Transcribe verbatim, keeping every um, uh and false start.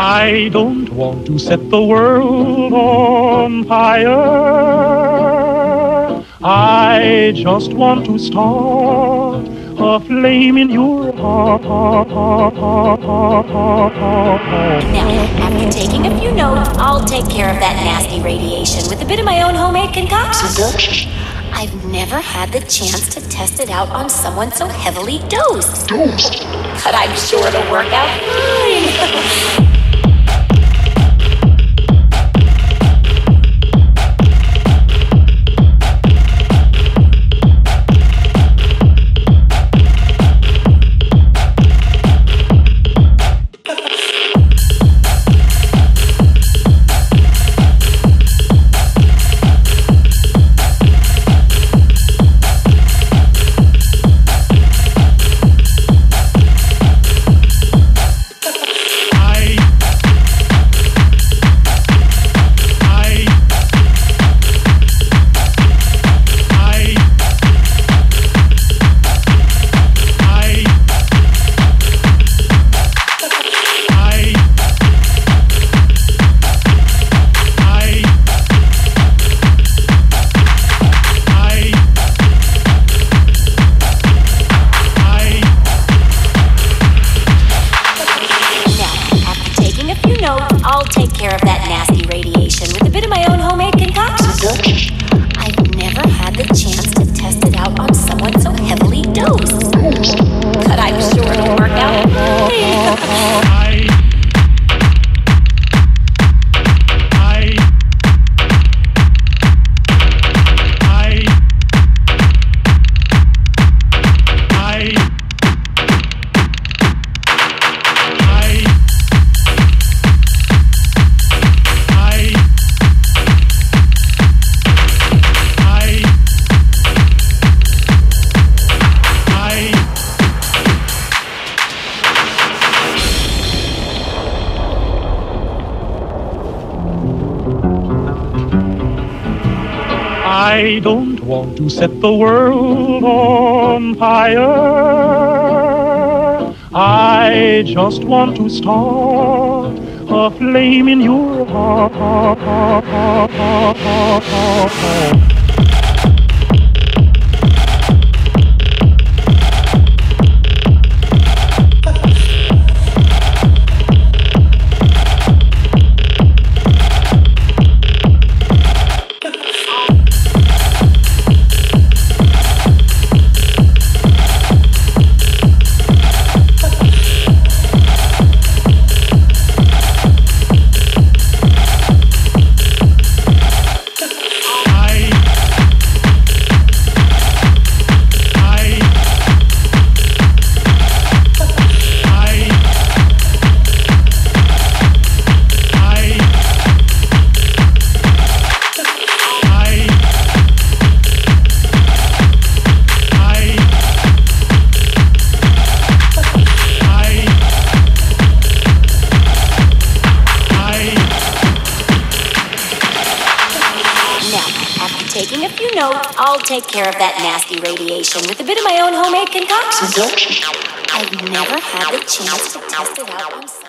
I don't want to set the world on fire. I just want to start a flame in your heart. Now, after taking a few notes, I'll take care of that nasty radiation with a bit of my own homemade concoction. I've never had the chance to test it out on someone so heavily dosed. Dosed? But I'm sure it'll work out fine. I'll take care of that nasty radiation with a bit of my own homemade concoction. I've never had the chance to test it out on someone so heavily dosed. But I'm sure it'll work out. I don't want to set the world on fire. I just want to start a flame in your heart. Taking a few notes, I'll take care of that nasty radiation with a bit of my own homemade concoction. I've never had the chance to test it out on